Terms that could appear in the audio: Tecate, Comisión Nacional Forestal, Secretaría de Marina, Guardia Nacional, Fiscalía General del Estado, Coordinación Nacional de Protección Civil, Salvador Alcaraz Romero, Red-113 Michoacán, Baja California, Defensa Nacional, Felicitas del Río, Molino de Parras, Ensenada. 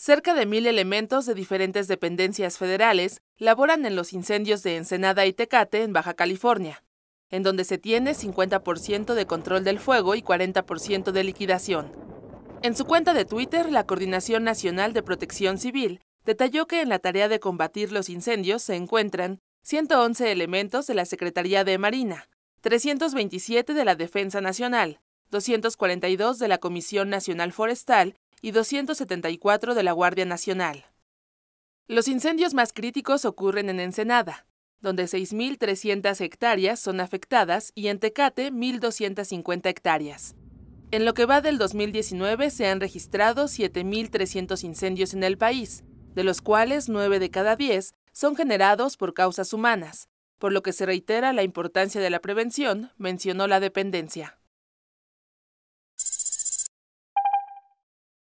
Cerca de 1,000 elementos de diferentes dependencias federales laboran en los incendios de Ensenada y Tecate, en Baja California, en donde se tiene 50% de control del fuego y 40% de liquidación. En su cuenta de Twitter, la Coordinación Nacional de Protección Civil detalló que en la tarea de combatir los incendios se encuentran 111 elementos de la Secretaría de Marina, 327 de la Defensa Nacional, 242 de la Comisión Nacional Forestal y 274 de la Guardia Nacional. Los incendios más críticos ocurren en Ensenada, donde 6,300 hectáreas son afectadas, y en Tecate 1,250 hectáreas. En lo que va del 2019 se han registrado 7,300 incendios en el país, de los cuales 9 de cada 10 son generados por causas humanas, por lo que se reitera la importancia de la prevención, mencionó la dependencia.